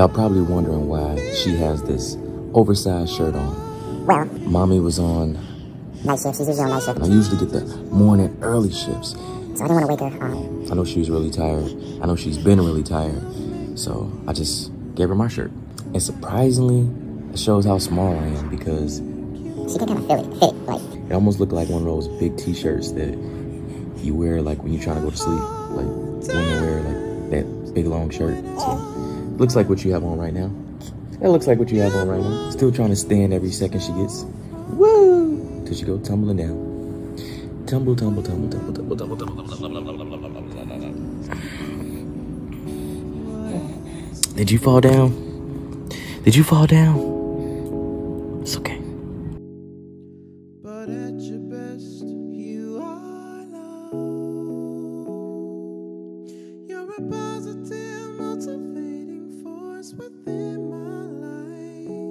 Y'all probably wondering why she has this oversized shirt on. Well, mommy was on night shift. She's usually on night shift. I usually get the morning early shifts, so I didn't want to wake her up. I know she was really tired. I know she's been really tired. So I just gave her my shirt. And surprisingly, it shows how small I am because she can kind of feel it. Like, it almost looked like one of those big t-shirts that you wear like when you're trying to go to sleep. Like when you wear like that big long shirt. So looks like what you have on right now. That looks like what you have on right now. Still trying to stand every second she gets. Woo! Till she go tumbling down. Tumble, tumble, tumble, tumble, tumble, tumble, tumble, tumble. Did you fall down? Did you fall down? It's okay. But at your best, you are love. You're a positive, motivating force within my life.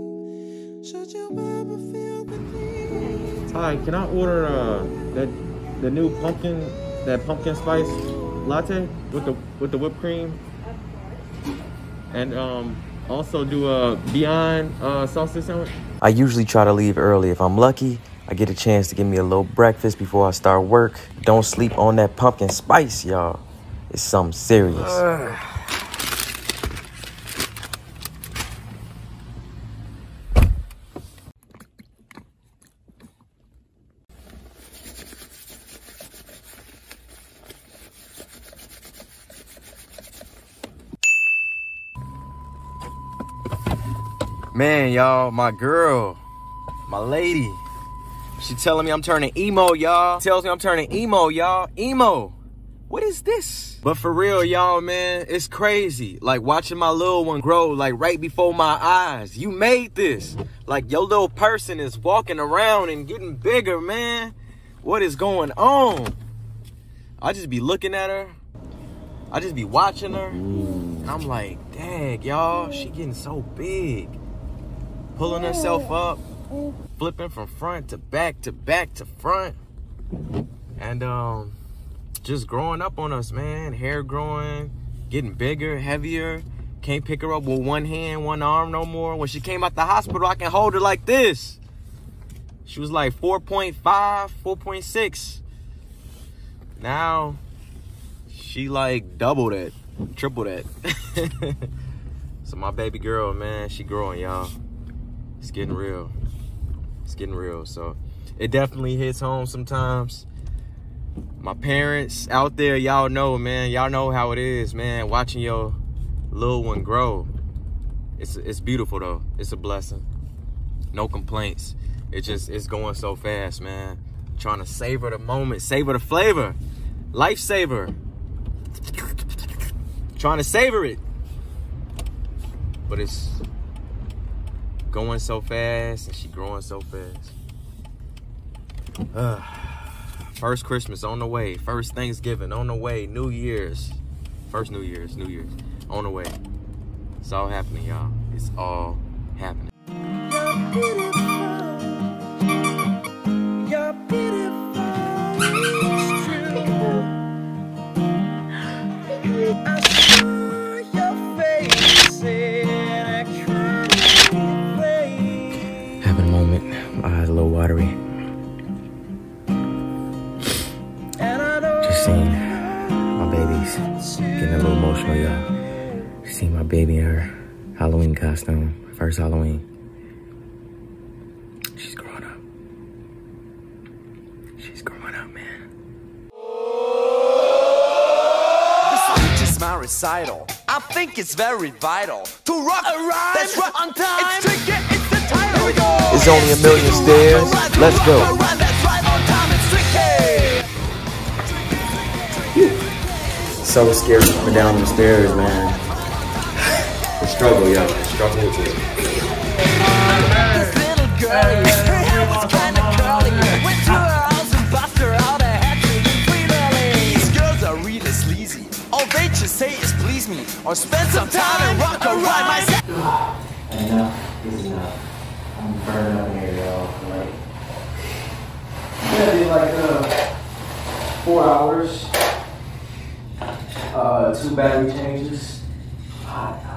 Should you ever feel the need? Hi, can I order the new pumpkin spice latte with the whipped cream, and also do a Beyond sausage sandwich? I usually try to leave early. If I'm lucky, I get a chance to give me a little breakfast before I start work. Don't sleep on that pumpkin spice, y'all. It's something serious. Man, y'all, my girl, my lady, she telling me I'm turning emo, y'all. Tells me I'm turning emo, y'all. Emo, what is this? But for real, y'all, man, it's crazy. Like, watching my little one grow, like, right before my eyes. You made this. Like, your little person is walking around and getting bigger, man. What is going on? I just be looking at her. I just be watching her. And I'm like, dang, y'all, she getting so big. Pulling herself up, flipping from front to back to back to front, and just growing up on us, man. Hair growing, getting bigger, heavier. Can't pick her up with one hand, one arm no more. When she came out the hospital, I can hold her like this. She was like 4.5, 4.6. Now, she like double that, triple that. So my baby girl, man, she growing, y'all. It's getting real. It's getting real. So it definitely hits home sometimes. My parents out there, y'all know, man. Y'all know how it is, man. Watching your little one grow. It's beautiful, though. It's a blessing. No complaints. It's going so fast, man. I'm trying to savor the moment. Savor the flavor. Lifesaver. Trying to savor it. But it's going so fast, and she growing so fast. First Christmas on the way, first Thanksgiving on the way, New Year's, first New Year's on the way. It's all happening, y'all. It's all happening. You're beautiful. You're beautiful. A little watery. Just seeing my babies, getting a little emotional, y'all. Seeing my baby in her Halloween costume, first Halloween. She's growing up. She's growing up, man. This is my recital. I think it's very vital to rock and ride. That's right on time. It's to get it. It's only a million stairs. Let's go. So scared coming down the stairs, man. The struggle, y'all. The struggle with it. This little girl, her hair was kind of curly. Went to her house and bust her out. I had to be free. These girls are really sleazy. All they just say is please me, or spend some time and rock a ride myself. Enough is enough. I'm burning up here, y'all. Like, it's gonna be like 4 hours, 2 battery changes. Hot, oh,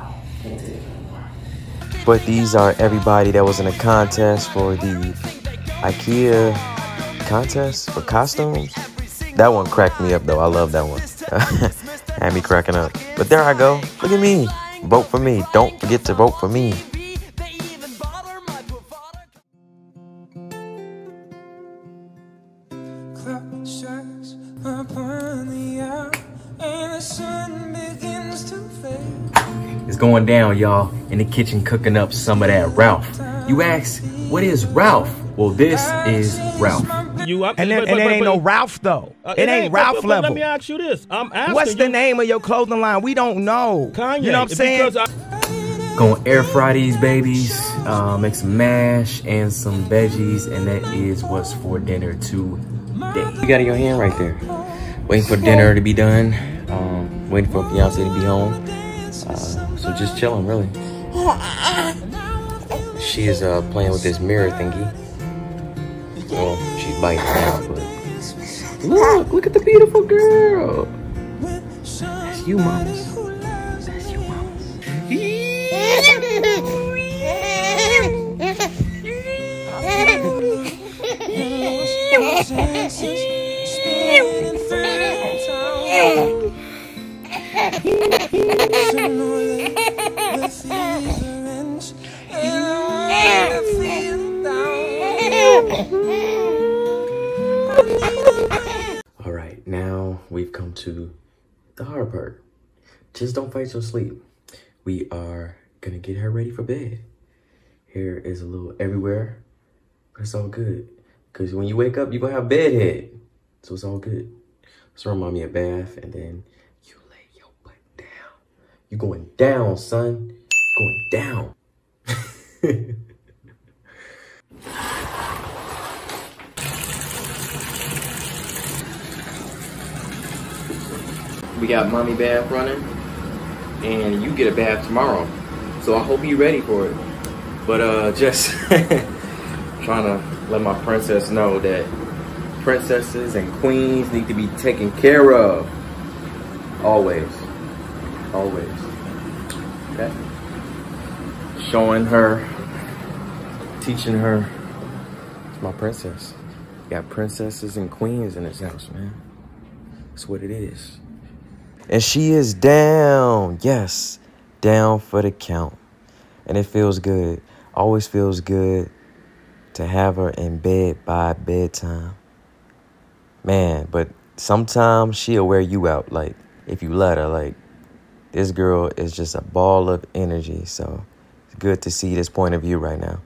can't take it. But these are everybody that was in a contest for the IKEA contest for costumes. That one cracked me up, though. I love that one. Had me cracking up. But there I go. Look at me. Vote for me. Don't forget to vote for me. It's going down, y'all, in the kitchen cooking up some of that Ralph. You ask, what is Ralph? Well, this is Ralph. It ain't no Ralph, though. It ain't Ralph level. Let me ask you this. I'm asking what's the name of your clothing line? We don't know. Kanye, you know what I'm saying? Gonna air fry these babies, make some mash and some veggies, and that is what's for dinner today. You got your hand right there. Waiting for dinner to be done. Waiting for fiance to be home. So just chilling, really. She is playing with this mirror thingy. Well, she's biting now, but look at the beautiful girl. That's you, mamas. That's you, mamas. Alright, now we've come to the hard part. Just don't fight your sleep. We are gonna get her ready for bed. Hair is a little everywhere, but it's all good. Because when you wake up, you're gonna have bed head. So it's all good. So her mommy a bath, and then you lay your butt down. You're going down, son. You're going down. We got mommy bath running, and you get a bath tomorrow. So I hope you're ready for it. But just trying to let my princess know that princesses and queens need to be taken care of. Always. Always. Okay? Showing her, teaching her. It's my princess. We got princesses and queens in this house, man. That's what it is. And she is down, yes, down for the count. And it feels good, always feels good to have her in bed by bedtime. Man, but sometimes she'll wear you out, like, if you let her. Like, this girl is just a ball of energy, so it's good to see this point of view right now.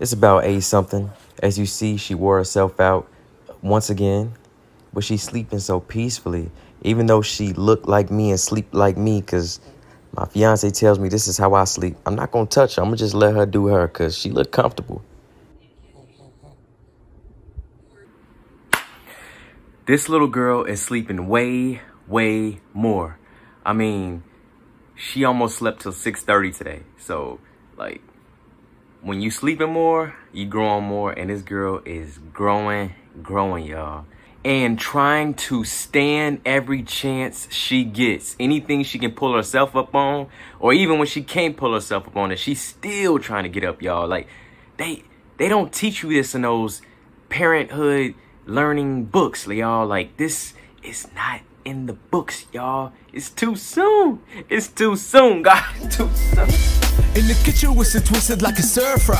It's about 8-something. As you see, she wore herself out once again, but she's sleeping so peacefully, even though she looked like me and sleep like me, because my fiance tells me this is how I sleep. I'm not going to touch her. I'm going to just let her do her, because she looked comfortable. This little girl is sleeping way, way more. I mean, she almost slept till 6:30 today, so, like, when you sleeping more, you growing more, and this girl is growing, y'all. And trying to stand every chance she gets. Anything she can pull herself up on, or even when she can't pull herself up on it, she's still trying to get up, y'all. Like, they don't teach you this in those parenthood learning books, y'all. Like, this is not in the books, y'all. It's too soon. It's too soon, guys. Too soon. In the kitchen, it's twisted like a stir fry.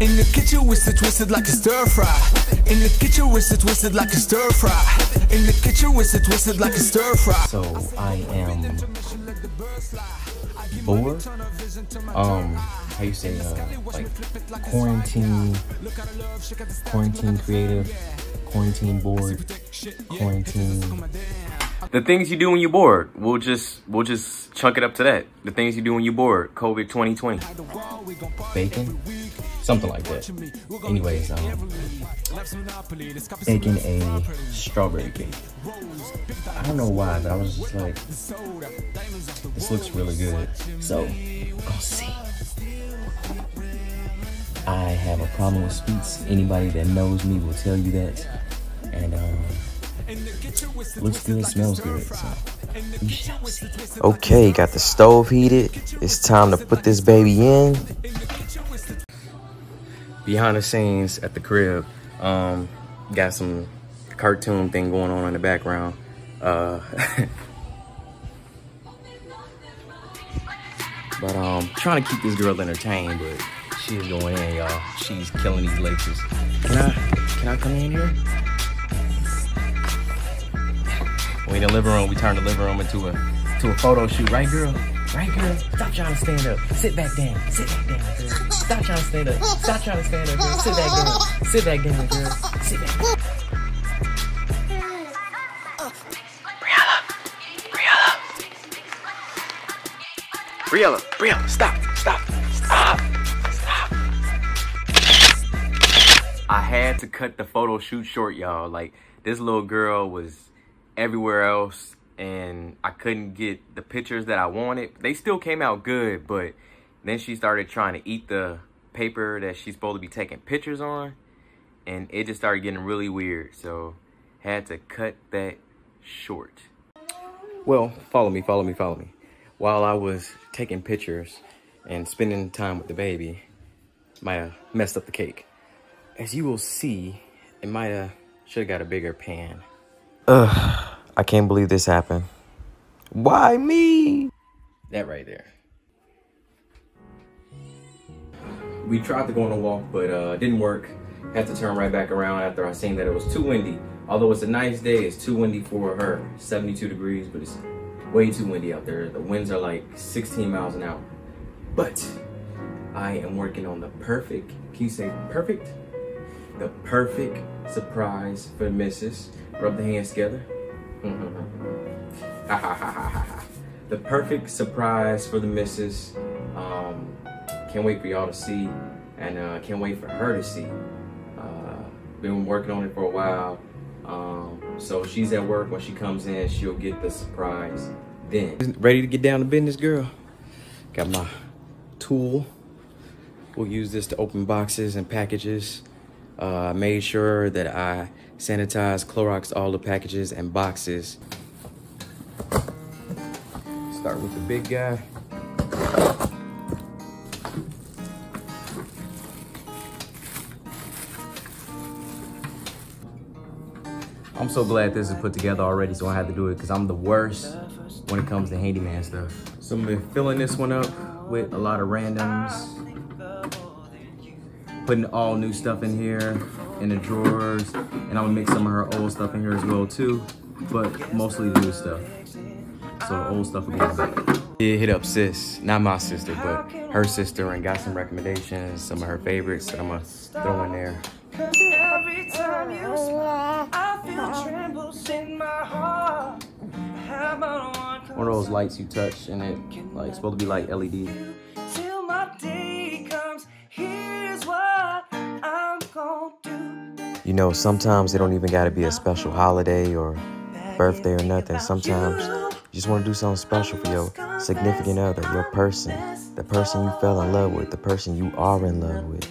In the kitchen, it's twisted like a stir fry. In the kitchen, it's twisted like a stir fry. In the kitchen, it's twisted like a stir fry. So I am bored. How you say like quarantine creative, quarantine bored, quarantine. The things you do when you're bored, we'll just chunk it up to that. The things you do when you're bored, COVID 2020. Bacon? Something like that. Anyways, making a strawberry cake. I don't know why, but I was just like, this looks really good. So, we'll see. I have a problem with sweets. Anybody that knows me will tell you that. And looks good, smells good. So. Okay, got the stove heated. It's time to put this baby in. Behind the scenes at the crib, got some cartoon thing going on in the background. But trying to keep this girl entertained, but she's going in, y'all. She's killing these lectures. Can I come in here? We in the living room. We turned the living room into a photo shoot, right, girl? Right, girl. Stop trying to stand up. Sit back down. Sit back down, girl. Stop trying to stand up. Stop trying to stand up, girl. Sit back down. Sit back down, girl. Sit back down. Briella, Briella, stop, stop, stop, stop. I had to cut the photo shoot short, y'all. Like, this little girl was everywhere else, and I couldn't get the pictures that I wanted. They still came out good, but then she started trying to eat the paper that she's supposed to be taking pictures on, and it just started getting really weird, so had to cut that short. Well, follow me, follow me, follow me. While I was taking pictures and spending time with the baby, Maya messed up the cake. As you will see, and Maya should have got a bigger pan. Ugh, I can't believe this happened. Why me? That right there. We tried to go on a walk, but it didn't work. Had to turn right back around after I seen that it was too windy. Although it's a nice day, it's too windy for her. 72 degrees, but it's way too windy out there. The winds are like 16 miles an hour. But I am working on the perfect, can you say perfect? The perfect surprise for the missus. Rub the hands together. The perfect surprise for the missus. Can't wait for y'all to see, and can't wait for her to see. Been working on it for a while. So she's at work. When she comes in, she'll get the surprise then. Ready to get down to business, girl? Got my tool. We'll use this to open boxes and packages. Made sure that I sanitized, Cloroxed all the packages and boxes. Start with the big guy. I'm so glad this is put together already, so I had to do it because I'm the worst when it comes to handyman stuff. So I'm been filling this one up with a lot of randoms, putting all new stuff in here, in the drawers, and I'm gonna mix some of her old stuff in here as well too, but mostly new stuff. So the old stuff will get back. Yeah, hit up sis, not my sister, but her sister, and got some recommendations, some of her favorites that I'm gonna throw in there. Every time you smile, I feel trembles in my heart. One of those lights you touch and it like supposed to be like LED. Till my day comes, here's what I'm gonna do. You know, sometimes it don't even gotta be a special holiday or birthday or nothing. Sometimes you just wanna do something special for your significant other, your person, the person you fell in love with, the person you are in love with.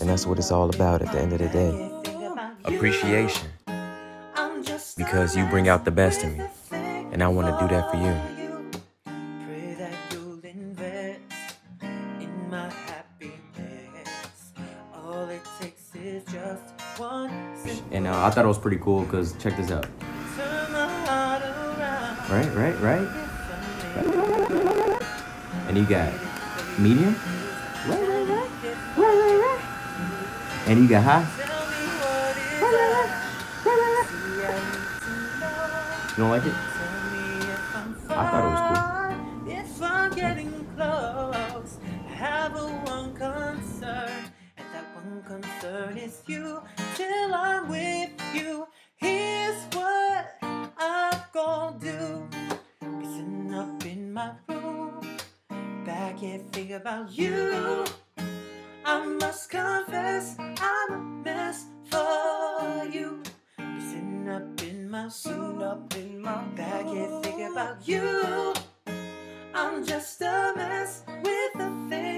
And that's what it's all about at the end of the day. Appreciation. Because you bring out the best in me. And I want to do that for you. And I thought it was pretty cool because check this out. Right, right, right. And you got medium. And you got high? You don't like it? I thought it was cool. If I'm getting close, I have one concern, and that one concern is you. Till I'm with you, here's what I'm gonna do. Sitting up in my room, but I can't think about you. I must confess, I'm a mess for you. Sitting up in my suit, up in my bag, can't think about you. I'm just a mess with a face.